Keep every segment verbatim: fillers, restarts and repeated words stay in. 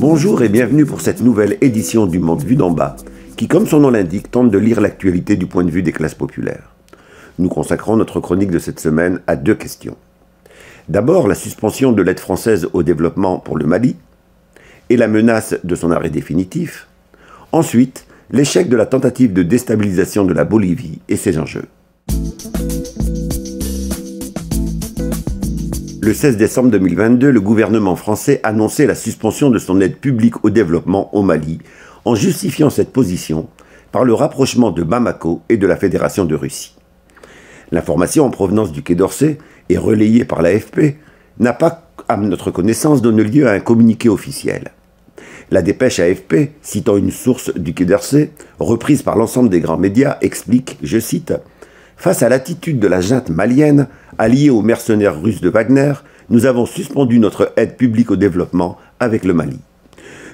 Bonjour et bienvenue pour cette nouvelle édition du Monde Vu d'en bas, qui, comme son nom l'indique, tente de lire l'actualité du point de vue des classes populaires. Nous consacrons notre chronique de cette semaine à deux questions. D'abord, la suspension de l'aide française au développement pour le Mali et la menace de son arrêt définitif. Ensuite, l'échec de la tentative de déstabilisation de la Bolivie et ses enjeux. Le seize décembre deux mille vingt-deux, le gouvernement français annonçait la suspension de son aide publique au développement au Mali, en justifiant cette position par le rapprochement de Bamako et de la Fédération de Russie. L'information en provenance du Quai d'Orsay et relayée par l'A F P n'a pas, à notre connaissance, donné lieu à un communiqué officiel. La dépêche A F P, citant une source du Quai d'Orsay, reprise par l'ensemble des grands médias, explique, je cite, face à l'attitude de la junte malienne, alliée aux mercenaires russes de Wagner, nous avons suspendu notre aide publique au développement avec le Mali.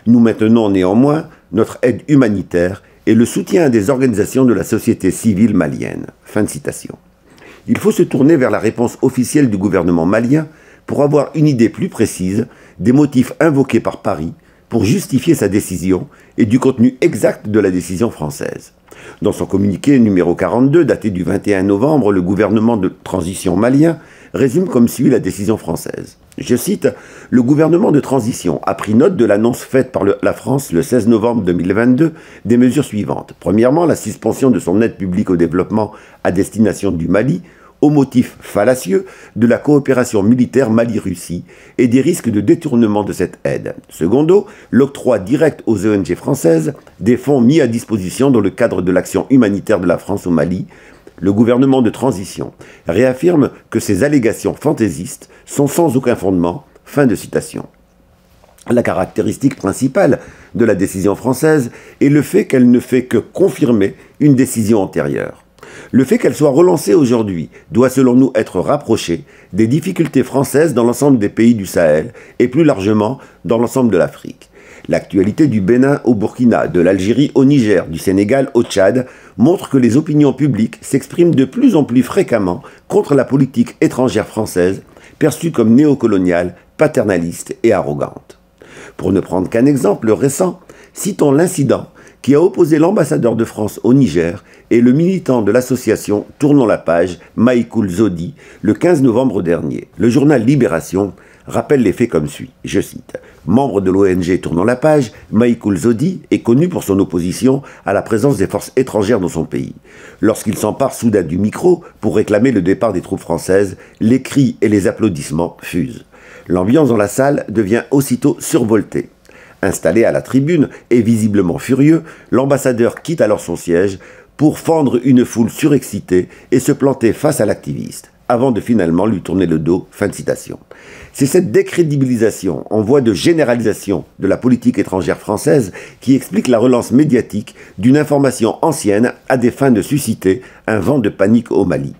Nous maintenons néanmoins notre aide humanitaire et le soutien à des organisations de la société civile malienne. Fin de citation. Il faut se tourner vers la réponse officielle du gouvernement malien pour avoir une idée plus précise des motifs invoqués par Paris pour justifier sa décision et du contenu exact de la décision française. Dans son communiqué numéro quarante-deux, daté du vingt et un novembre, le gouvernement de transition malien résume comme suit la décision française. Je cite, « Le gouvernement de transition a pris note de l'annonce faite par le, la France le seize novembre deux mille vingt-deux des mesures suivantes. Premièrement, la suspension de son aide publique au développement à destination du Mali au motif fallacieux de la coopération militaire Mali-Russie et des risques de détournement de cette aide. Secondo, l'octroi direct aux O N G françaises des fonds mis à disposition dans le cadre de l'action humanitaire de la France au Mali. Le gouvernement de transition réaffirme que ces allégations fantaisistes sont sans aucun fondement. » Fin de citation. La caractéristique principale de la décision française est le fait qu'elle ne fait que confirmer une décision antérieure. Le fait qu'elle soit relancée aujourd'hui doit selon nous être rapprochée des difficultés françaises dans l'ensemble des pays du Sahel et plus largement dans l'ensemble de l'Afrique. L'actualité du Bénin au Burkina, de l'Algérie au Niger, du Sénégal au Tchad montre que les opinions publiques s'expriment de plus en plus fréquemment contre la politique étrangère française perçue comme néocoloniale, paternaliste et arrogante. Pour ne prendre qu'un exemple récent, citons l'incident qui a opposé l'ambassadeur de France au Niger et le militant de l'association Tournons la Page, Maïkoul Zodi, le quinze novembre dernier. Le journal Libération rappelle les faits comme suit, je cite, « Membre de l'O N G Tournons la Page, Maïkoul Zodi est connu pour son opposition à la présence des forces étrangères dans son pays. Lorsqu'il s'empare soudain du micro pour réclamer le départ des troupes françaises, les cris et les applaudissements fusent. L'ambiance dans la salle devient aussitôt survoltée. Installé à la tribune et visiblement furieux, l'ambassadeur quitte alors son siège pour fendre une foule surexcitée et se planter face à l'activiste, avant de finalement lui tourner le dos. » Fin de citation. C'est cette décrédibilisation en voie de généralisation de la politique étrangère française qui explique la relance médiatique d'une information ancienne à des fins de susciter un vent de panique au Mali.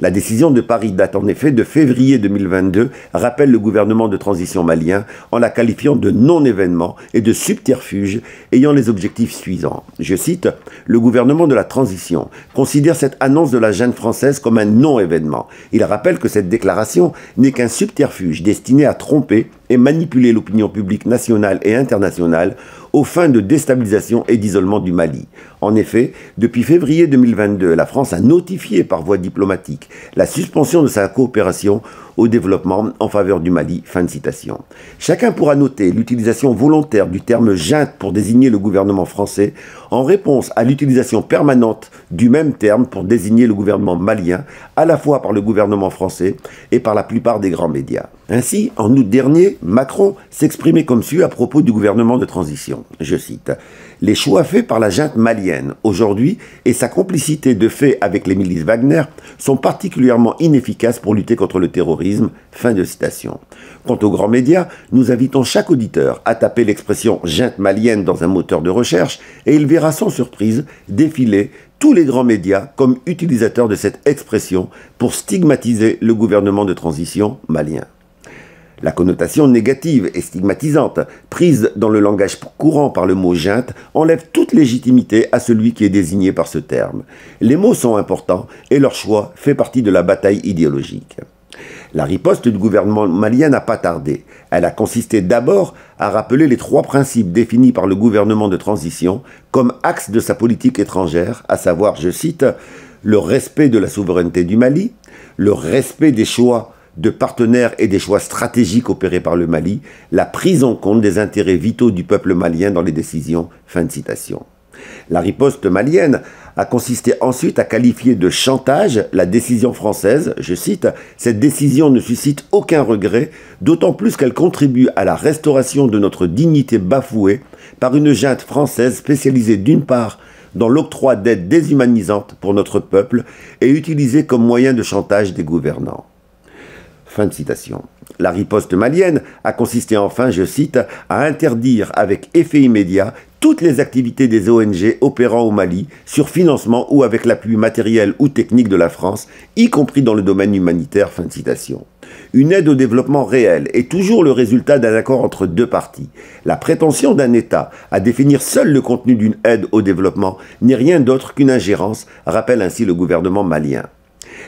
La décision de Paris date en effet de février deux mille vingt-deux, rappelle le gouvernement de transition malien en la qualifiant de non-événement et de subterfuge ayant les objectifs suivants. Je cite, « Le gouvernement de la transition considère cette annonce de la junte française comme un non-événement. Il rappelle que cette déclaration n'est qu'un subterfuge destiné à tromper et manipuler l'opinion publique nationale et internationale aux fins de déstabilisation et d'isolement du Mali. En effet, depuis février deux mille vingt-deux, la France a notifié par voie diplomatique la suspension de sa coopération au développement en faveur du Mali. » Fin de citation. Chacun pourra noter l'utilisation volontaire du terme junte pour désigner le gouvernement français en réponse à l'utilisation permanente du même terme pour désigner le gouvernement malien, à la fois par le gouvernement français et par la plupart des grands médias. Ainsi, en août dernier, Macron s'exprimait comme suit à propos du gouvernement de transition. Je cite « Les choix faits par la junte malienne aujourd'hui et sa complicité de fait avec les milices Wagner sont particulièrement inefficaces pour lutter contre le terrorisme. » Fin de citation. Quant aux grands médias, nous invitons chaque auditeur à taper l'expression « junte malienne » dans un moteur de recherche et il verra sans surprise défiler tous les grands médias comme utilisateurs de cette expression pour stigmatiser le gouvernement de transition malien. La connotation négative et stigmatisante, prise dans le langage courant par le mot « junte », enlève toute légitimité à celui qui est désigné par ce terme. Les mots sont importants et leur choix fait partie de la bataille idéologique. La riposte du gouvernement malien n'a pas tardé. Elle a consisté d'abord à rappeler les trois principes définis par le gouvernement de transition comme axe de sa politique étrangère, à savoir, je cite, « le respect de la souveraineté du Mali, le respect des choix de partenaires et des choix stratégiques opérés par le Mali, la prise en compte des intérêts vitaux du peuple malien dans les décisions ». Fin de citation. La riposte malienne a consisté ensuite à qualifier de chantage la décision française, je cite, « cette décision ne suscite aucun regret, d'autant plus qu'elle contribue à la restauration de notre dignité bafouée par une junte française spécialisée d'une part dans l'octroi d'aides déshumanisantes pour notre peuple et utilisée comme moyen de chantage des gouvernants. » Fin de citation. La riposte malienne a consisté enfin, je cite, à interdire avec effet immédiat toutes les activités des O N G opérant au Mali sur financement ou avec l'appui matériel ou technique de la France, y compris dans le domaine humanitaire. Fin de citation. Une aide au développement réel est toujours le résultat d'un accord entre deux parties. La prétention d'un État à définir seul le contenu d'une aide au développement n'est rien d'autre qu'une ingérence, rappelle ainsi le gouvernement malien.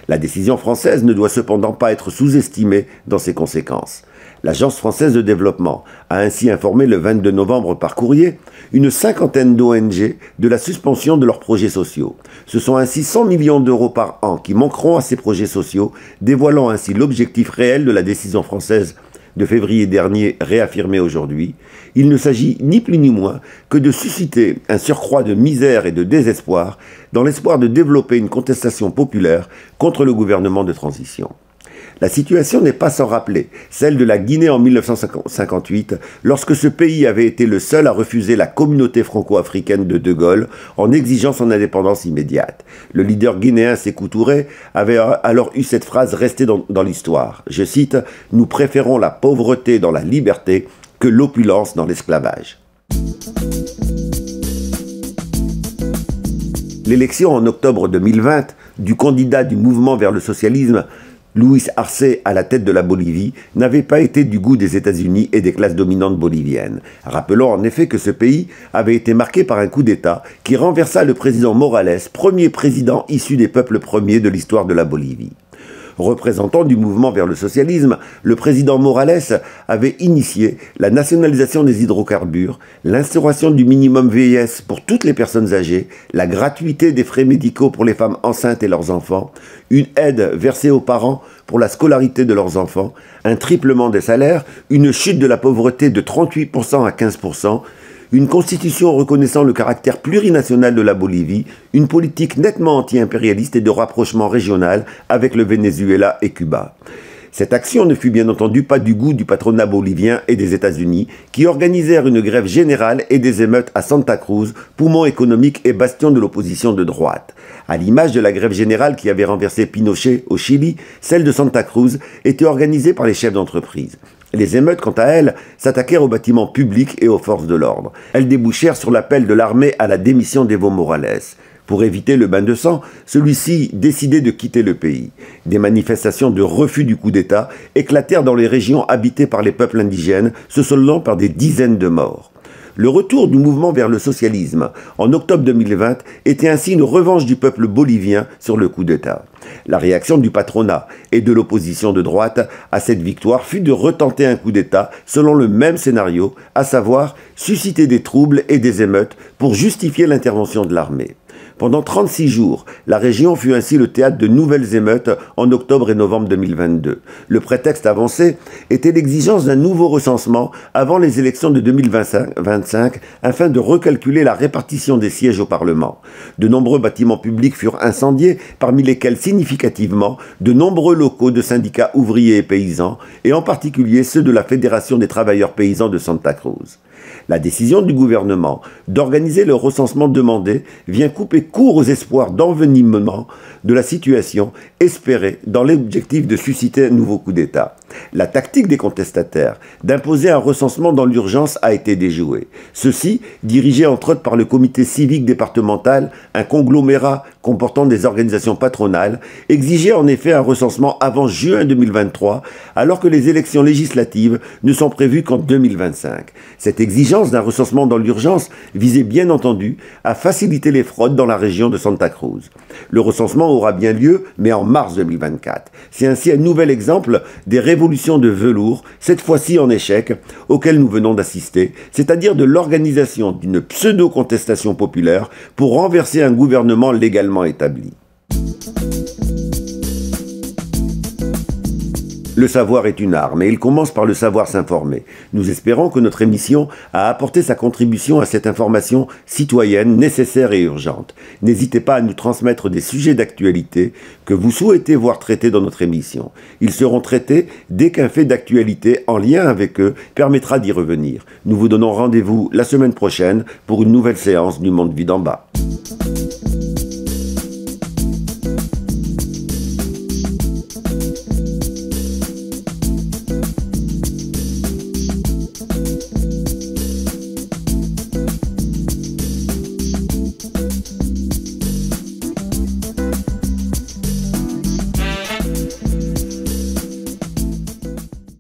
La décision française ne doit cependant pas être sous-estimée dans ses conséquences. L'Agence française de développement a ainsi informé le vingt-deux novembre par courrier une cinquantaine d'O N G de la suspension de leurs projets sociaux. Ce sont ainsi cent millions d'euros par an qui manqueront à ces projets sociaux, dévoilant ainsi l'objectif réel de la décision française de février dernier réaffirmé aujourd'hui. Il ne s'agit ni plus ni moins que de susciter un surcroît de misère et de désespoir dans l'espoir de développer une contestation populaire contre le gouvernement de transition. La situation n'est pas sans rappeler celle de la Guinée en mille neuf cent cinquante-huit, lorsque ce pays avait été le seul à refuser la communauté franco-africaine de De Gaulle en exigeant son indépendance immédiate. Le leader guinéen Sékou Touré avait alors eu cette phrase restée dans, dans l'histoire. Je cite « Nous préférons la pauvreté dans la liberté que l'opulence dans l'esclavage ». L'élection en octobre deux mille vingt du candidat du mouvement vers le socialisme Luis Arce, à la tête de la Bolivie, n'avait pas été du goût des États-Unis et des classes dominantes boliviennes. Rappelons en effet que ce pays avait été marqué par un coup d'État qui renversa le président Morales, premier président issu des peuples premiers de l'histoire de la Bolivie. Représentant du mouvement vers le socialisme, le président Morales avait initié la nationalisation des hydrocarbures, l'instauration du minimum vieillesse pour toutes les personnes âgées, la gratuité des frais médicaux pour les femmes enceintes et leurs enfants, une aide versée aux parents pour la scolarité de leurs enfants, un triplement des salaires, une chute de la pauvreté de trente-huit pour cent à quinze pour cent, une constitution reconnaissant le caractère plurinational de la Bolivie, une politique nettement anti-impérialiste et de rapprochement régional avec le Venezuela et Cuba. Cette action ne fut bien entendu pas du goût du patronat bolivien et des États-Unis, qui organisèrent une grève générale et des émeutes à Santa Cruz, poumon économique et bastion de l'opposition de droite. À l'image de la grève générale qui avait renversé Pinochet au Chili, celle de Santa Cruz était organisée par les chefs d'entreprise. Les émeutes, quant à elles, s'attaquèrent aux bâtiments publics et aux forces de l'ordre. Elles débouchèrent sur l'appel de l'armée à la démission d'Evo Morales. Pour éviter le bain de sang, celui-ci décidait de quitter le pays. Des manifestations de refus du coup d'État éclatèrent dans les régions habitées par les peuples indigènes, se soldant par des dizaines de morts. Le retour du mouvement vers le socialisme en octobre deux mille vingt était ainsi une revanche du peuple bolivien sur le coup d'État. La réaction du patronat et de l'opposition de droite à cette victoire fut de retenter un coup d'État selon le même scénario, à savoir susciter des troubles et des émeutes pour justifier l'intervention de l'armée. Pendant trente-six jours, la région fut ainsi le théâtre de nouvelles émeutes en octobre et novembre deux mille vingt-deux. Le prétexte avancé était l'exigence d'un nouveau recensement avant les élections de deux mille vingt-cinq afin de recalculer la répartition des sièges au Parlement. De nombreux bâtiments publics furent incendiés, parmi lesquels significativement de nombreux locaux de syndicats ouvriers et paysans, et en particulier ceux de la Fédération des travailleurs paysans de Santa Cruz. La décision du gouvernement d'organiser le recensement demandé vient couper court aux espoirs d'envenimement de la situation espérée dans l'objectif de susciter un nouveau coup d'État. La tactique des contestataires d'imposer un recensement dans l'urgence a été déjouée. Ceci, dirigé entre autres par le comité civique départemental, un conglomérat comportant des organisations patronales, exigeait en effet un recensement avant juin deux mille vingt-trois, alors que les élections législatives ne sont prévues qu'en deux mille vingt-cinq. Cette exigence d'un recensement dans l'urgence visait bien entendu à faciliter les fraudes dans la région de Santa Cruz. Le recensement aura bien lieu, mais en mars deux mille vingt-quatre. C'est ainsi un nouvel exemple des révolutions de velours, cette fois-ci en échec, auquel nous venons d'assister, c'est-à-dire de l'organisation d'une pseudo-contestation populaire pour renverser un gouvernement légalement établi. Le savoir est une arme et il commence par le savoir s'informer. Nous espérons que notre émission a apporté sa contribution à cette information citoyenne nécessaire et urgente. N'hésitez pas à nous transmettre des sujets d'actualité que vous souhaitez voir traités dans notre émission. Ils seront traités dès qu'un fait d'actualité en lien avec eux permettra d'y revenir. Nous vous donnons rendez-vous la semaine prochaine pour une nouvelle séance du Monde Vu d'en bas.